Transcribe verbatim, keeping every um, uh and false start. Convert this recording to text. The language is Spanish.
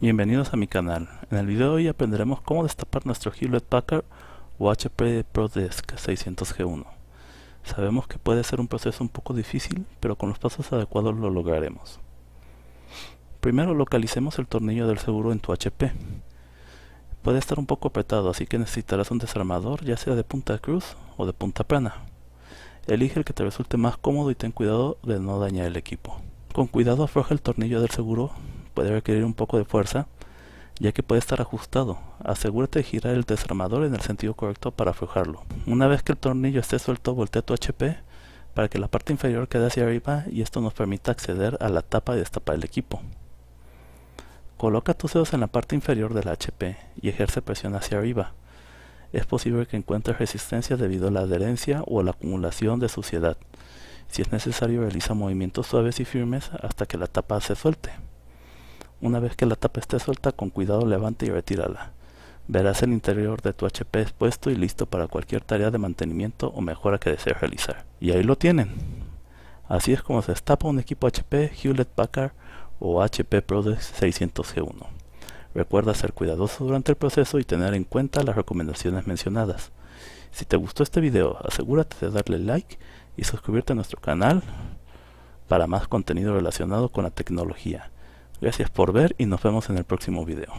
Bienvenidos a mi canal. En el video de hoy aprenderemos cómo destapar nuestro Hewlett Packard o H P ProDesk seiscientos G uno. Sabemos que puede ser un proceso un poco difícil, pero con los pasos adecuados lo lograremos. Primero localicemos el tornillo del seguro en tu H P. Puede estar un poco apretado, así que necesitarás un desarmador, ya sea de punta de cruz o de punta plana. Elige el que te resulte más cómodo y ten cuidado de no dañar el equipo. Con cuidado afloja el tornillo del seguro. Puede requerir un poco de fuerza, ya que puede estar ajustado. Asegúrate de girar el desarmador en el sentido correcto para aflojarlo. Una vez que el tornillo esté suelto, voltea tu H P para que la parte inferior quede hacia arriba y esto nos permita acceder a la tapa y destapar el equipo. Coloca tus dedos en la parte inferior del H P y ejerce presión hacia arriba. Es posible que encuentres resistencia debido a la adherencia o a la acumulación de suciedad. Si es necesario, realiza movimientos suaves y firmes hasta que la tapa se suelte. Una vez que la tapa esté suelta, con cuidado levanta y retírala. Verás el interior de tu H P expuesto y listo para cualquier tarea de mantenimiento o mejora que desees realizar. Y ahí lo tienen. Así es como se destapa un equipo H P, Hewlett Packard o H P ProDesk seiscientos G uno. Recuerda ser cuidadoso durante el proceso y tener en cuenta las recomendaciones mencionadas. Si te gustó este video, asegúrate de darle like y suscribirte a nuestro canal para más contenido relacionado con la tecnología. Gracias por ver y nos vemos en el próximo video.